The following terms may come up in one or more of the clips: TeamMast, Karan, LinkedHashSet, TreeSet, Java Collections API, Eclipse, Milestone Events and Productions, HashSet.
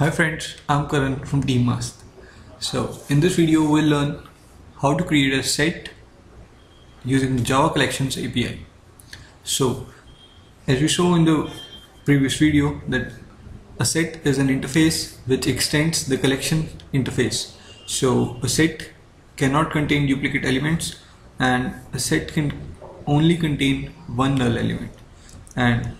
Hi friends, I'm Karan from TeamMast. So in this video we'll learn how to create a set using the Java Collections API. So as we saw in the previous video, that a set is an interface which extends the collection interface. So a set cannot contain duplicate elements, and a set can only contain one null element. And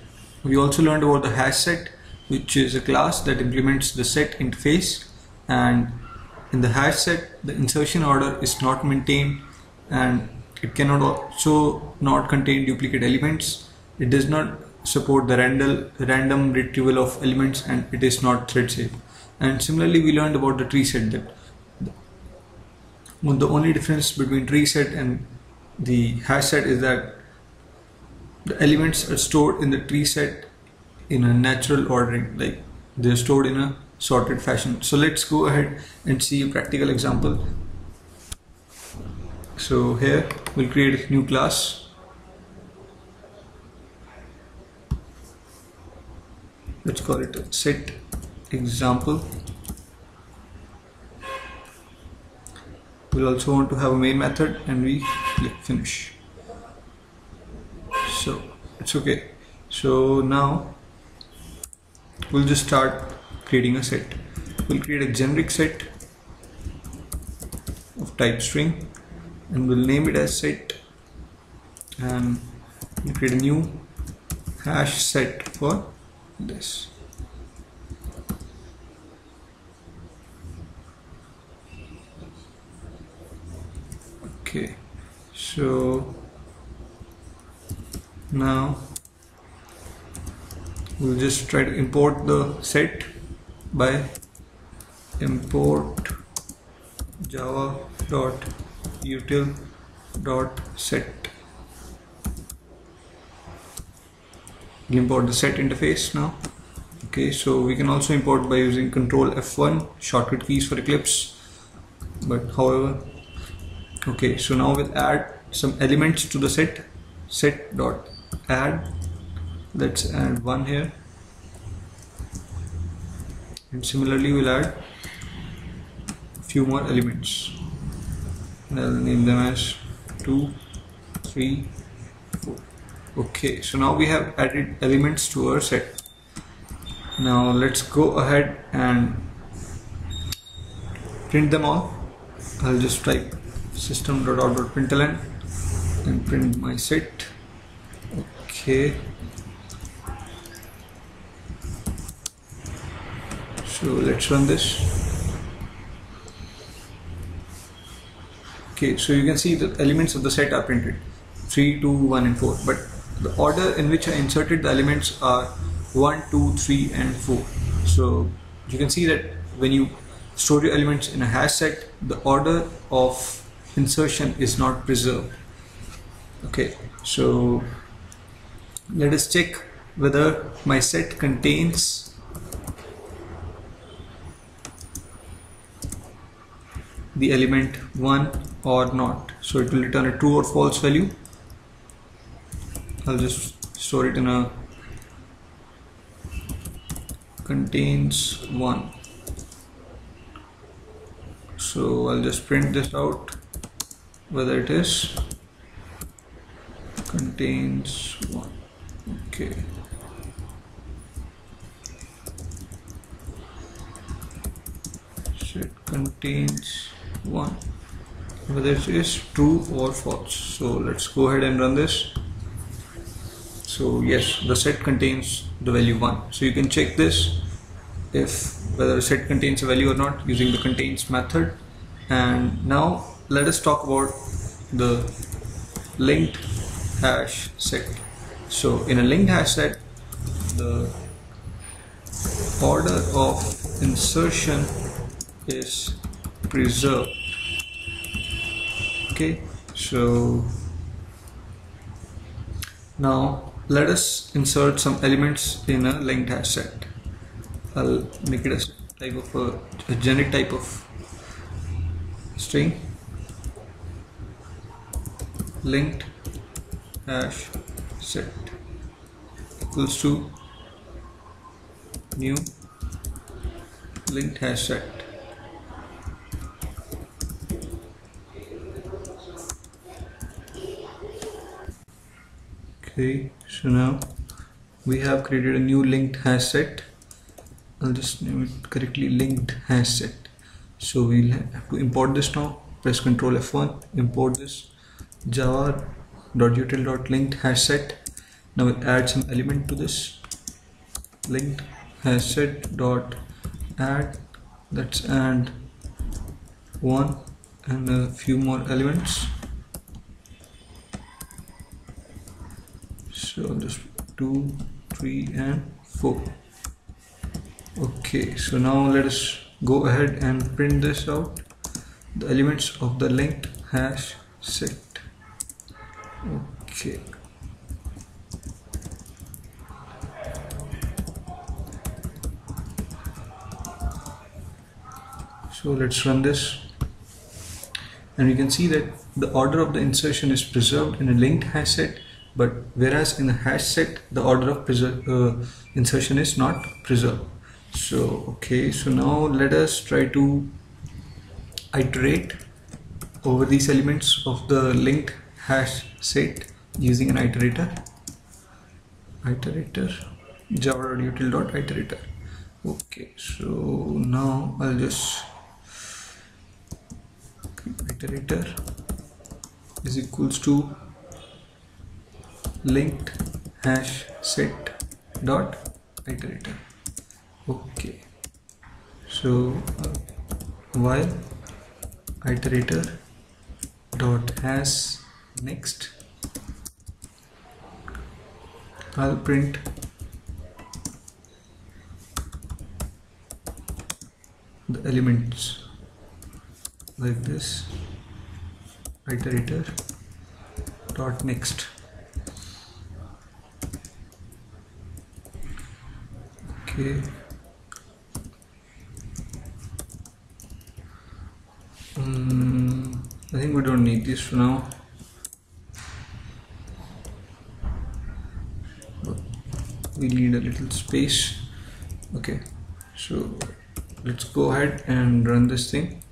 we also learned about the HashSet, which is a class that implements the set interface, and in the HashSet the insertion order is not maintained and it cannot also not contain duplicate elements. It does not support the random retrieval of elements, and it is not thread safe. And similarly we learned about the TreeSet, that the only difference between TreeSet and the HashSet is that the elements are stored in the TreeSet in a natural ordering, like they're stored in a sorted fashion. So let's go ahead and see a practical example. So here we'll create a new class. Let's call it a set example. We'll also want to have a main method, and we click finish. So it's okay. So now we'll just start creating a set. We'll create a generic set of type string, and we'll name it as set, and we'll create a new hash set for this. Okay, so now we'll just try to import the set by import java.util.set. We import the set interface now. Okay, so we can also import by using Control F1, shortcut keys for Eclipse. But however, okay, so now we'll add some elements to the set. Set.add. Let's add one here, and similarly we'll add a few more elements, and I'll name them as 2, 3, 4. Okay, so now we have added elements to our set. Now let's go ahead and print them all. I'll just type system.out.println and print my set. Okay, so let's run this. Okay, so you can see the elements of the set are printed, 3, 2, 1 and 4, but the order in which I inserted the elements are 1, 2, 3 and 4. So you can see that when you store your elements in a hash set, the order of insertion is not preserved. Okay, so let us check whether my set contains the element 1 or not. So it will return a true or false value. I'll just store it in a contains 1. So I'll just print this out, whether it is contains 1. Okay, so it contains 1, whether it is true or false. So let's go ahead and run this. So yes, the set contains the value 1. So you can check this, if whether a set contains a value or not, using the contains method. And now let us talk about the linked hash set. So in a linked hash set, the order of insertion is preserved. Okay, so now let us insert some elements in a linked hash set. I'll make it a type of a generic type of string, linked hash set equals to new linked hash set. Okay, so now we have created a new linked hash set. I'll just name it correctly, linked hash set. So we'll have to import this now. Press Ctrl F1, import this java.util.linked hash set. Now we'll add some element to this. Linked hash set dot add, let's add one and a few more elements. So just 2, 3 and 4. Okay, so now let us go ahead and print this out, the elements of the linked hash set. Okay, so let's run this, and you can see that the order of the insertion is preserved in a linked hash set, but whereas in a hash set the order of insertion is not preserved. So okay, so now let us try to iterate over these elements of the linked hash set using an iterator java.util.iterator. Okay, so now I'll just iterator is equals to linked hash set dot iterator. Okay, so while iterator dot has next, I'll print the elements like this, iterator dot next. Okay, I think we don't need this for now. We need a little space. Okay, so let's go ahead and run this thing.